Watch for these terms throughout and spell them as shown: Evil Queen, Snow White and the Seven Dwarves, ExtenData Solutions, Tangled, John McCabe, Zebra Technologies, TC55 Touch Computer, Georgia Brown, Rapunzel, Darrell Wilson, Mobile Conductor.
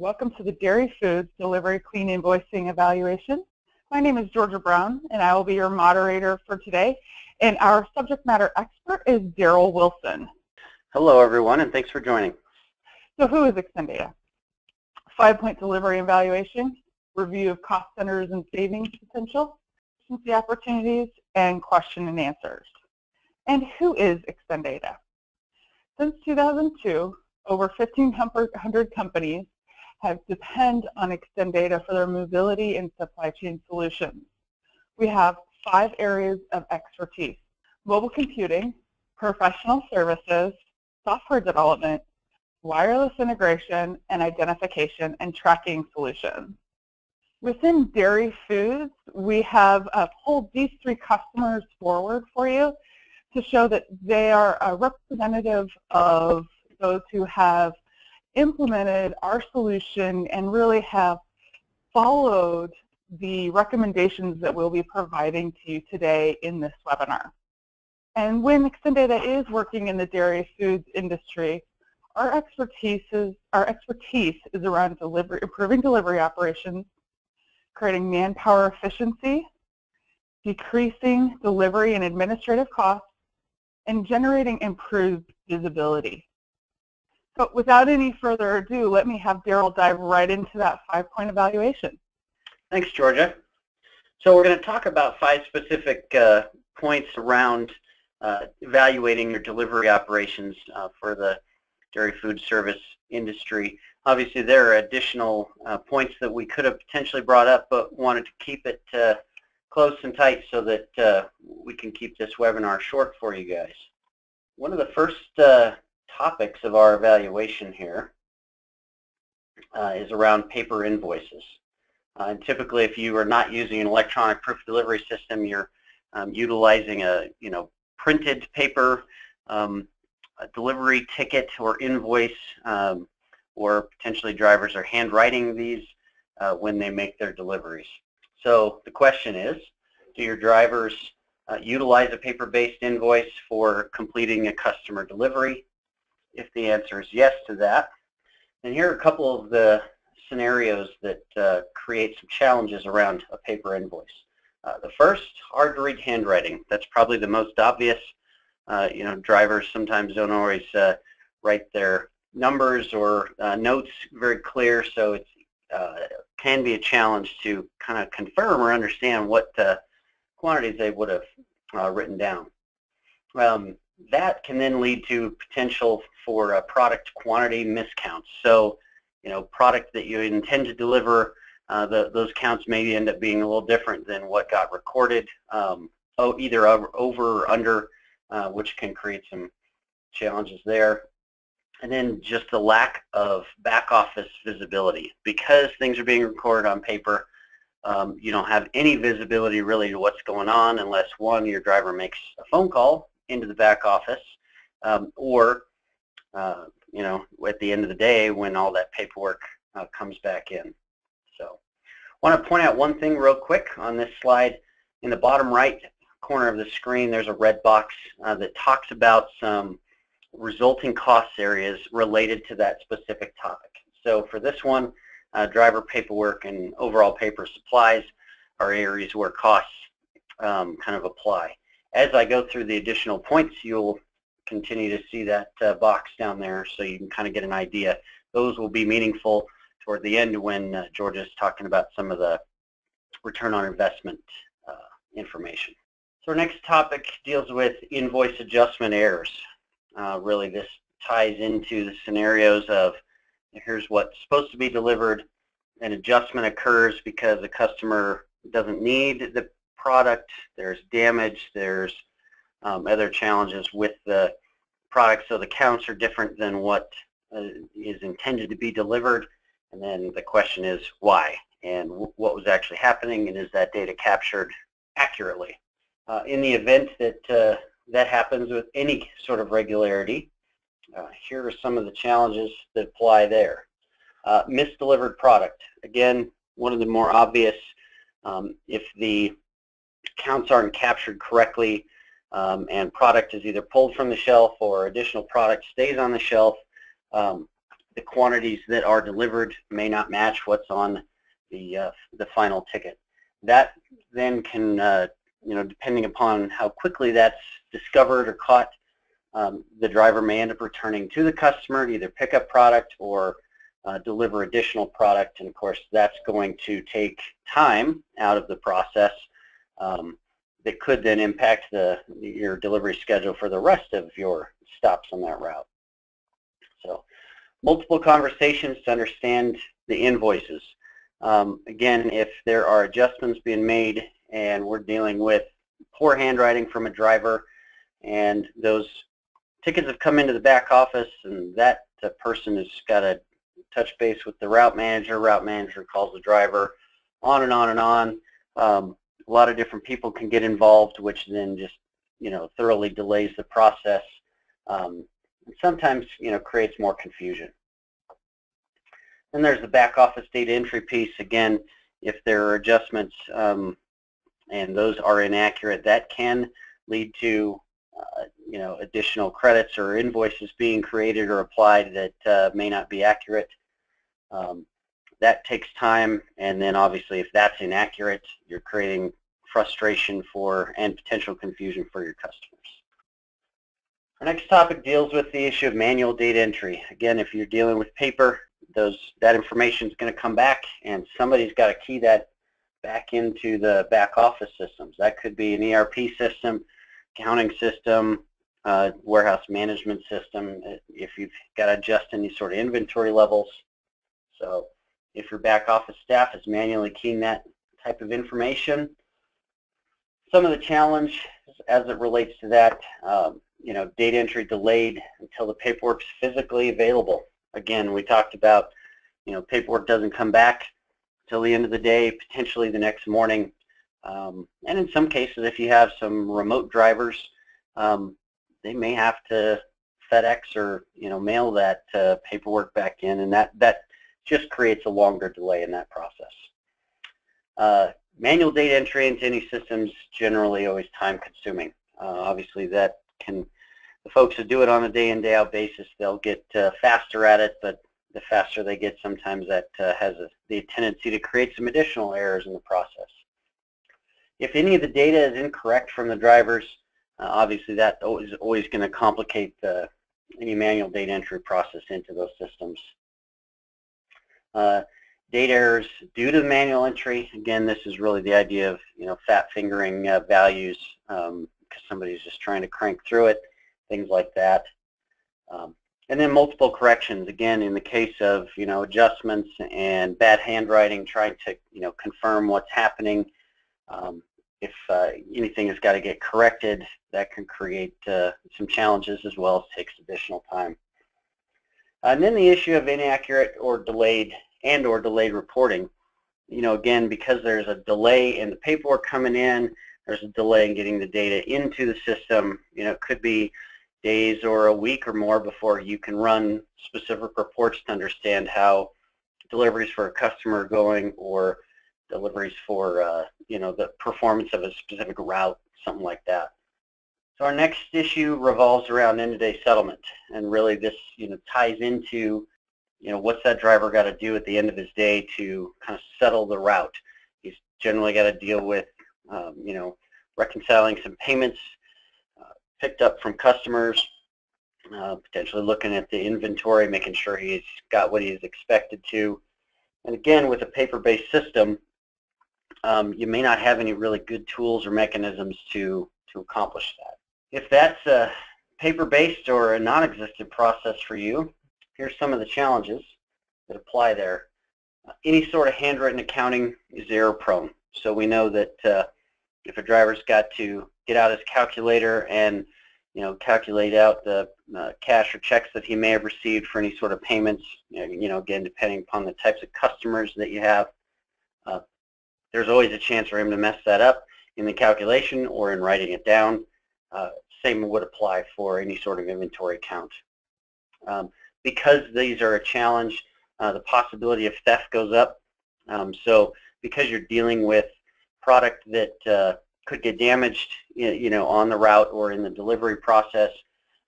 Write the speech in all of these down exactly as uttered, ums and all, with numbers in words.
Welcome to the Dairy Foods Delivery Clean Invoicing Evaluation. My name is Georgia Brown, and I will be your moderator for today. And our subject matter expert is Darrell Wilson. Hello, everyone, and thanks for joining. So who is ExtenData? Five-point delivery evaluation, review of cost centers and savings potential, efficiency opportunities, and question and answers. And who is ExtenData? Since two thousand two, over fifteen hundred companies have depend on ExtenData for their mobility and supply chain solutions. We have five areas of expertise: mobile computing, professional services, software development, wireless integration, and identification and tracking solutions. Within Dairy Foods, we have uh, pulled these three customers forward for you to show that they are a representative of those who have implemented our solution and really have followed the recommendations that we'll be providing to you today in this webinar. And when ExtenData is working in the dairy foods industry, our expertise is, our expertise is around delivery, improving delivery operations, creating manpower efficiency, decreasing delivery and administrative costs, and generating improved visibility. But without any further ado, let me have Darrell dive right into that five-point evaluation. Thanks, Georgia. So we're going to talk about five specific uh, points around uh, evaluating your delivery operations uh, for the dairy food service industry. Obviously, there are additional uh, points that we could have potentially brought up, but wanted to keep it uh, close and tight so that uh, we can keep this webinar short for you guys. One of the first uh, topics of our evaluation here uh, is around paper invoices. Uh, and typically, if you are not using an electronic proof delivery system, you're um, utilizing a you know printed paper um, a delivery ticket or invoice, um, or potentially drivers are handwriting these uh, when they make their deliveries. So the question is, do your drivers uh, utilize a paper-based invoice for completing a customer delivery? If the answer is yes to that, then here are a couple of the scenarios that uh, create some challenges around a paper invoice. Uh, the first, hard to read handwriting. That's probably the most obvious. Uh, you know, drivers sometimes don't always uh, write their numbers or uh, notes very clear, so it uh, can be a challenge to kind of confirm or understand what uh, quantities they would have uh, written down. Um, That can then lead to potential for uh, product quantity miscounts. So, you know, product that you intend to deliver, uh, the, those counts may end up being a little different than what got recorded, um, oh, either over or under, uh, which can create some challenges there. And then just the lack of back office visibility. Because things are being recorded on paper, um, you don't have any visibility really to what's going on unless, one, your driver makes a phone call into the back office, um, or uh, you know, at the end of the day when all that paperwork uh, comes back in. So, I want to point out one thing real quick on this slide. In the bottom right corner of the screen, there's a red box uh, that talks about some resulting cost areas related to that specific topic. So, for this one, uh, driver paperwork and overall paper supplies are areas where costs um, kind of apply. As I go through the additional points, you'll continue to see that uh, box down there, so you can kind of get an idea. Those will be meaningful toward the end when uh, Georgia's talking about some of the return on investment uh, information. So our next topic deals with invoice adjustment errors. Uh, really, this ties into the scenarios of here's what's supposed to be delivered. An adjustment occurs because the customer doesn't need the product, there's damage, there's um, other challenges with the product, so the counts are different than what uh, is intended to be delivered, and then the question is why, and w what was actually happening, and is that data captured accurately? Uh, in the event that uh, that happens with any sort of regularity, uh, here are some of the challenges that apply there. Uh, misdelivered product, again, one of the more obvious. Um, if the counts aren't captured correctly, um, and product is either pulled from the shelf or additional product stays on the shelf, um, the quantities that are delivered may not match what's on the uh, the final ticket. That then can, uh, you know, depending upon how quickly that's discovered or caught, um, the driver may end up returning to the customer to either pick up product or uh, deliver additional product. And of course, that's going to take time out of the process um, that could then impact the your delivery schedule for the rest of your stops on that route. So, multiple conversations to understand the invoices. Um, again, if there are adjustments being made and we're dealing with poor handwriting from a driver and those tickets have come into the back office and that the person has got to touch base with the route manager, route manager calls the driver, on and on and on. Um, a lot of different people can get involved, which then just, you know, thoroughly delays the process. Um, and sometimes, you know, creates more confusion. And there's the back office data entry piece. Again, if there are adjustments um, and those are inaccurate, that can lead to uh, you know, additional credits or invoices being created or applied that uh, may not be accurate. Um, that takes time, and then obviously if that's inaccurate, you're creating frustration for and potential confusion for your customers. Our next topic deals with the issue of manual data entry. Again, if you're dealing with paper, Those, that information is going to come back, and somebody's got to key that back into the back office systems. That could be an E R P system, accounting system, uh, warehouse management system, if you've got to adjust any sort of inventory levels. So if your back office staff is manually keying that type of information, some of the challenges as it relates to that, um, you know, data entry delayed until the paperwork's physically available. Again, we talked about, you know, paperwork doesn't come back till the end of the day, potentially the next morning. Um, and in some cases, if you have some remote drivers, um, they may have to FedEx or, you know, mail that uh, paperwork back in, and that, that just creates a longer delay in that process. Uh, manual data entry into any systems generally always time-consuming. Uh, obviously, that can... The folks who do it on a day-in, day-out basis, they'll get uh, faster at it, but the faster they get, sometimes that uh, has a, the tendency to create some additional errors in the process. If any of the data is incorrect from the drivers, uh, obviously that is always going to complicate the, any manual data entry process into those systems. Uh, data errors due to manual entry, again, this is really the idea of, you know, fat fingering uh, values because um, somebody's just trying to crank through it. Things like that. Um, and then multiple corrections, again, in the case of, you know, adjustments and bad handwriting, trying to, you know, confirm what's happening. Um, if uh, anything has got to get corrected, that can create uh, some challenges as well as takes additional time. And then the issue of inaccurate or delayed and or delayed reporting. You know, again, because there's a delay in the paperwork coming in, there's a delay in getting the data into the system. You know, it could be days or a week or more before you can run specific reports to understand how deliveries for a customer are going or deliveries for, uh, you know, the performance of a specific route, something like that. So our next issue revolves around end-of-day settlement. And really this, you know, ties into, you know, what's that driver got to do at the end of his day to kind of settle the route. He's generally got to deal with, um, you know, reconciling some payments picked up from customers, uh, potentially looking at the inventory, making sure he's got what he's expected to. And again, with a paper-based system, um, you may not have any really good tools or mechanisms to, to accomplish that. If that's a paper-based or a non-existent process for you, here's some of the challenges that apply there. Uh, any sort of handwritten accounting is error-prone. So we know that uh, if a driver's got to get out his calculator and, you know, calculate out the uh, cash or checks that he may have received for any sort of payments, you know, again, depending upon the types of customers that you have, uh, there's always a chance for him to mess that up in the calculation or in writing it down. Uh, same would apply for any sort of inventory count. Um, because these are a challenge, uh, the possibility of theft goes up. Um, so because you're dealing with product that uh, could get damaged, you know, on the route or in the delivery process.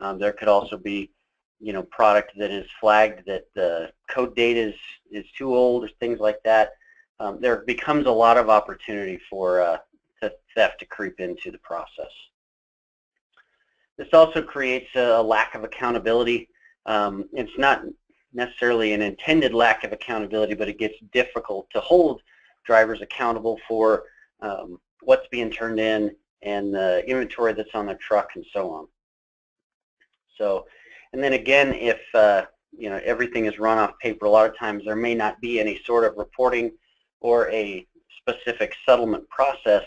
Um, there could also be you know, product that is flagged that the code data is, is too old or things like that, um, there becomes a lot of opportunity for uh, theft to creep into the process. This also creates a lack of accountability. Um, it's not necessarily an intended lack of accountability, but it gets difficult to hold drivers accountable for um, what's being turned in and the inventory that's on their truck and so on. So, and then again, if uh, you know, everything is run off paper, a lot of times there may not be any sort of reporting or a specific settlement process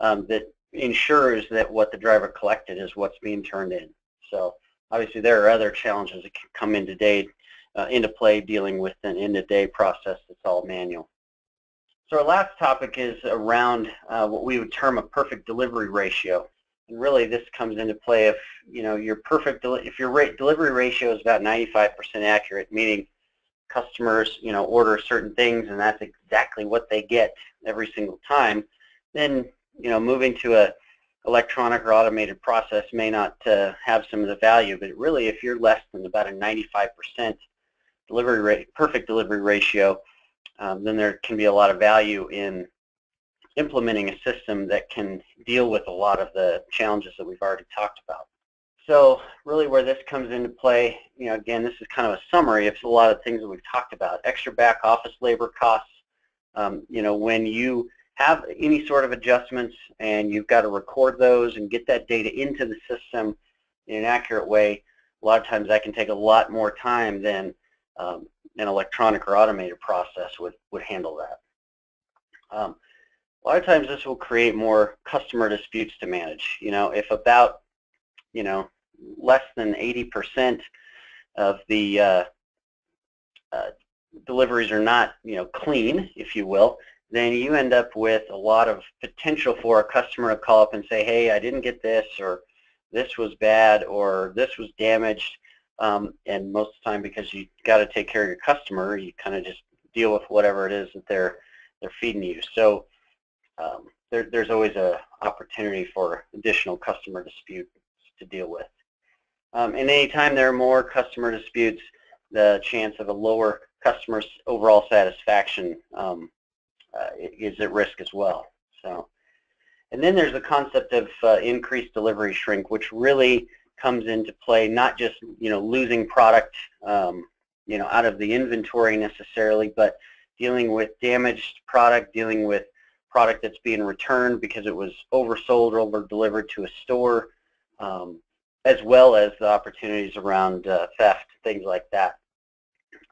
um, that ensures that what the driver collected is what's being turned in. So obviously there are other challenges that can come into, day, uh, into play dealing with an end-of-day process that's all manual. So our last topic is around uh, what we would term a perfect delivery ratio. And really this comes into play if, you know, your perfect if your rate delivery ratio is about ninety-five percent accurate, meaning customers, you know, order certain things and that's exactly what they get every single time, then, you know, moving to a electronic or automated process may not uh, have some of the value, but really if you're less than about a ninety-five percent delivery rate, perfect delivery ratio, um, then there can be a lot of value in implementing a system that can deal with a lot of the challenges that we've already talked about. So really where this comes into play, you know, again, this is kind of a summary of a lot of things that we've talked about. Extra back office labor costs, um, you know, when you have any sort of adjustments and you've got to record those and get that data into the system in an accurate way, a lot of times that can take a lot more time than um, an electronic or automated process would, would handle that. Um, a lot of times this will create more customer disputes to manage. You know, if about, you know, less than eighty percent of the uh, uh, deliveries are not, you know, clean, if you will, then you end up with a lot of potential for a customer to call up and say, hey, I didn't get this, or this was bad, or this was damaged. Um, and most of the time, because you got to take care of your customer, you kind of just deal with whatever it is that they're, they're feeding you. So um, there, there's always an opportunity for additional customer disputes to deal with. Um, and anytime there are more customer disputes, the chance of a lower customer's overall satisfaction um, Uh, is at risk as well. So, and then there's the concept of uh, increased delivery shrink, which really comes into play not just, you know, losing product, um, you know, out of the inventory necessarily, but dealing with damaged product, dealing with product that's being returned because it was oversold or over-delivered to a store, um, as well as the opportunities around uh, theft, things like that.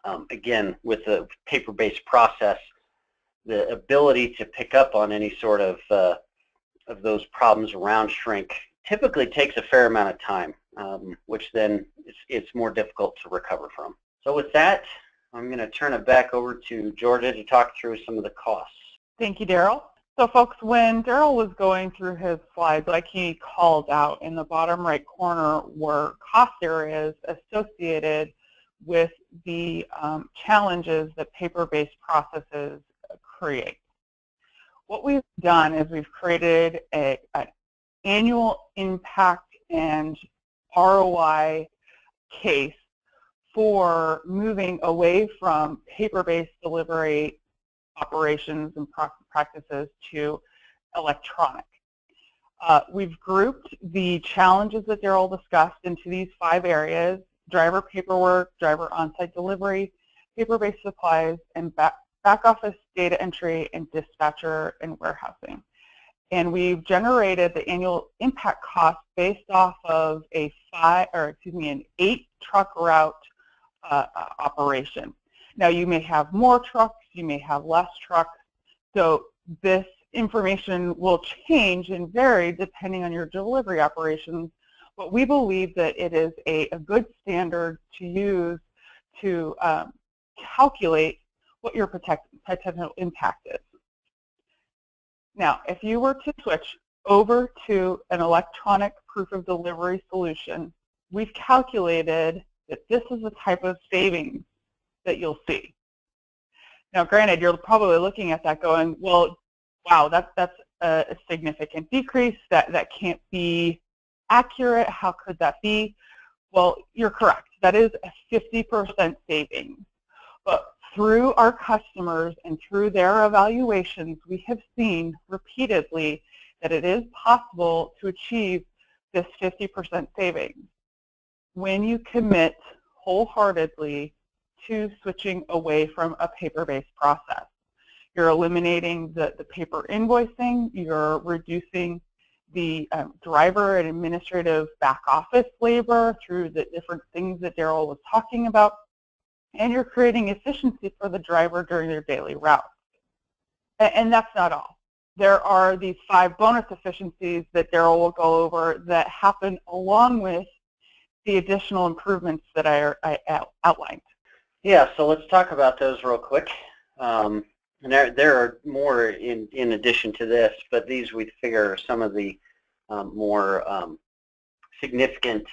Um, again, with the paper-based process, the ability to pick up on any sort of uh, of those problems around shrink typically takes a fair amount of time, um, which then it's, it's more difficult to recover from. So with that, I'm going to turn it back over to Georgia to talk through some of the costs. Thank you, Darrell. So folks, when Darrell was going through his slides, like he called out, in the bottom right corner were cost areas associated with the um, challenges that paper-based processes create. What we've done is we've created a, an annual impact and R O I case for moving away from paper-based delivery operations and practices to electronic. Uh, we've grouped the challenges that Darrell discussed into these five areas: driver paperwork, driver on-site delivery, paper-based supplies, and back back office data entry, and dispatcher and warehousing. And we've generated the annual impact cost based off of a five, or excuse me, an eight truck route uh, operation. Now you may have more trucks, you may have less trucks, so this information will change and vary depending on your delivery operations, but we believe that it is a, a good standard to use to um, calculate what your potential impact is. Now, if you were to switch over to an electronic proof of delivery solution, we've calculated that this is the type of savings that you'll see. Now, granted, you're probably looking at that going, well, wow, that's, that's a significant decrease. That, that can't be accurate. How could that be? Well, you're correct. That is a fifty percent savings. But through our customers and through their evaluations, we have seen repeatedly that it is possible to achieve this fifty percent savings when you commit wholeheartedly to switching away from a paper-based process. You're eliminating the, the paper invoicing, you're reducing the um, driver and administrative back office labor through the different things that Darrell was talking about, and you're creating efficiency for the driver during their daily route. And, and that's not all. There are these five bonus efficiencies that Darrell will go over that happen along with the additional improvements that I, I out outlined. Yeah, so let's talk about those real quick. Um, and there, there are more in, in addition to this, but these we figure are some of the um, more um, significant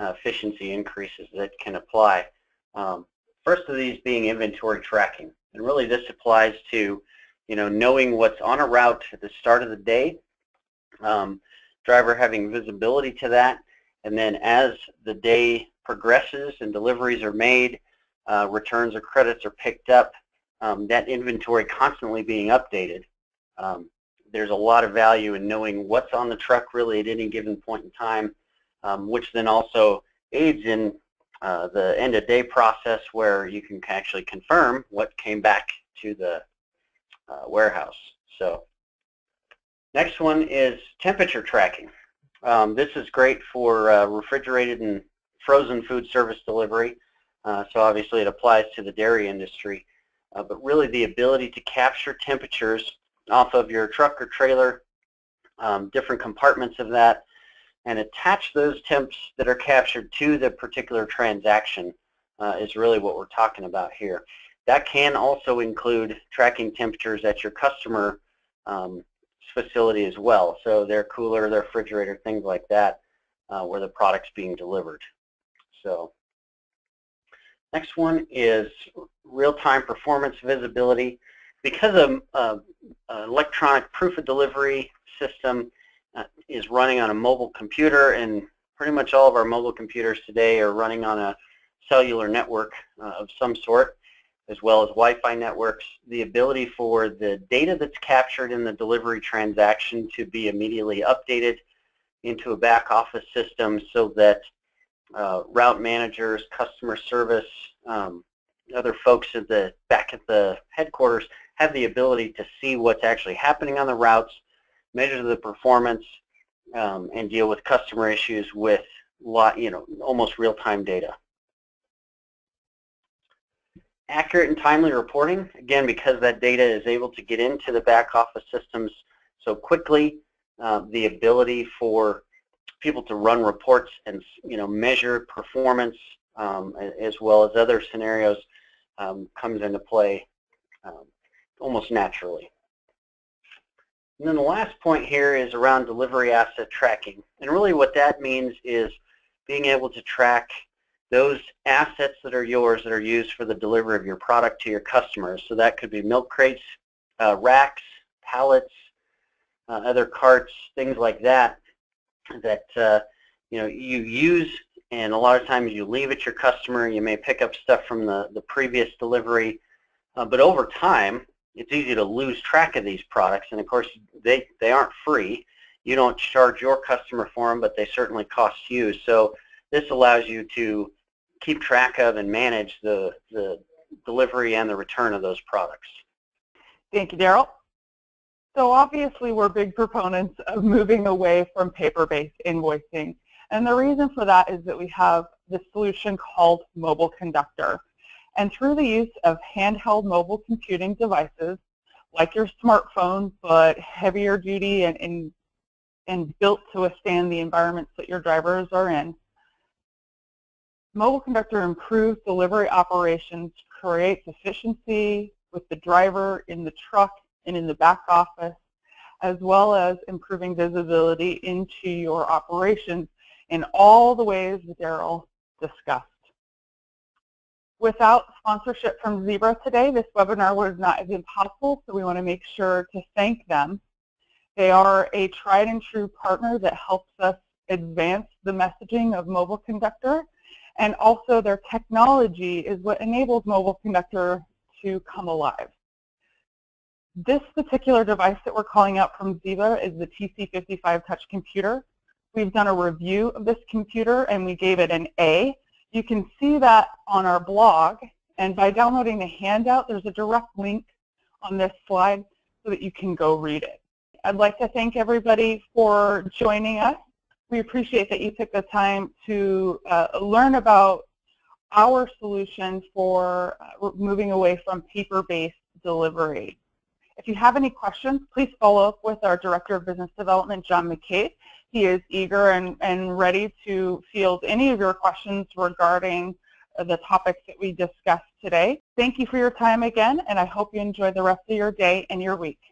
uh, efficiency increases that can apply. Um, first of these being inventory tracking. And really this applies to, you know, knowing what's on a route at the start of the day, um, driver having visibility to that, and then as the day progresses and deliveries are made, Uh, returns or credits are picked up, um, that inventory constantly being updated. Um, there's a lot of value in knowing what's on the truck really at any given point in time, um, which then also aids in uh, the end-of-day process where you can actually confirm what came back to the uh, warehouse. So, next one is temperature tracking. Um, this is great for uh, refrigerated and frozen food service delivery. Uh, so obviously it applies to the dairy industry, uh, but really the ability to capture temperatures off of your truck or trailer, um, different compartments of that, and attach those temps that are captured to the particular transaction uh, is really what we're talking about here. That can also include tracking temperatures at your customer um, facility as well, so their cooler, their refrigerator, things like that, uh, where the product's being delivered. So. Next one is real-time performance visibility. Because an uh, electronic proof of delivery system uh, is running on a mobile computer, and pretty much all of our mobile computers today are running on a cellular network uh, of some sort, as well as Wi-Fi networks, the ability for the data that's captured in the delivery transaction to be immediately updated into a back office system so that Uh, route managers, customer service, um, other folks at the back at the headquarters have the ability to see what's actually happening on the routes, measure the performance, um, and deal with customer issues with lot, you know, almost real-time data. Accurate and timely reporting, again, because that data is able to get into the back office systems so quickly, uh, the ability for people to run reports and, you know, measure performance um, as well as other scenarios um, comes into play um, almost naturally. And then the last point here is around delivery asset tracking. And really what that means is being able to track those assets that are yours that are used for the delivery of your product to your customers. So that could be milk crates, uh, racks, pallets, uh, other carts, things like that, that uh, you know, you use, and a lot of times you leave at your customer. You may pick up stuff from the, the previous delivery, uh, but over time, it's easy to lose track of these products, and of course, they, they aren't free. You don't charge your customer for them, but they certainly cost you. So this allows you to keep track of and manage the, the delivery and the return of those products. Thank you, Darrell. So obviously we're big proponents of moving away from paper-based invoicing, and the reason for that is that we have this solution called Mobile Conductor. And through the use of handheld mobile computing devices, like your smartphone, but heavier duty and, and, and built to withstand the environments that your drivers are in, Mobile Conductor improves delivery operations, creates efficiency with the driver in the truck and in the back office, as well as improving visibility into your operations in all the ways that Darrell discussed. Without sponsorship from Zebra today, this webinar would not have been possible, so we want to make sure to thank them. They are a tried and true partner that helps us advance the messaging of Mobile Conductor, and also their technology is what enables Mobile Conductor to come alive. This particular device that we're calling out from Zebra is the T C fifty-five Touch Computer. We've done a review of this computer and we gave it an A. You can see that on our blog, and by downloading the handout, there's a direct link on this slide so that you can go read it. I'd like to thank everybody for joining us. We appreciate that you took the time to uh, learn about our solution for uh, moving away from paper-based delivery. If you have any questions, please follow up with our Director of Business Development, John McCabe. He is eager and, and ready to field any of your questions regarding the topics that we discussed today. Thank you for your time again, and I hope you enjoy the rest of your day and your week.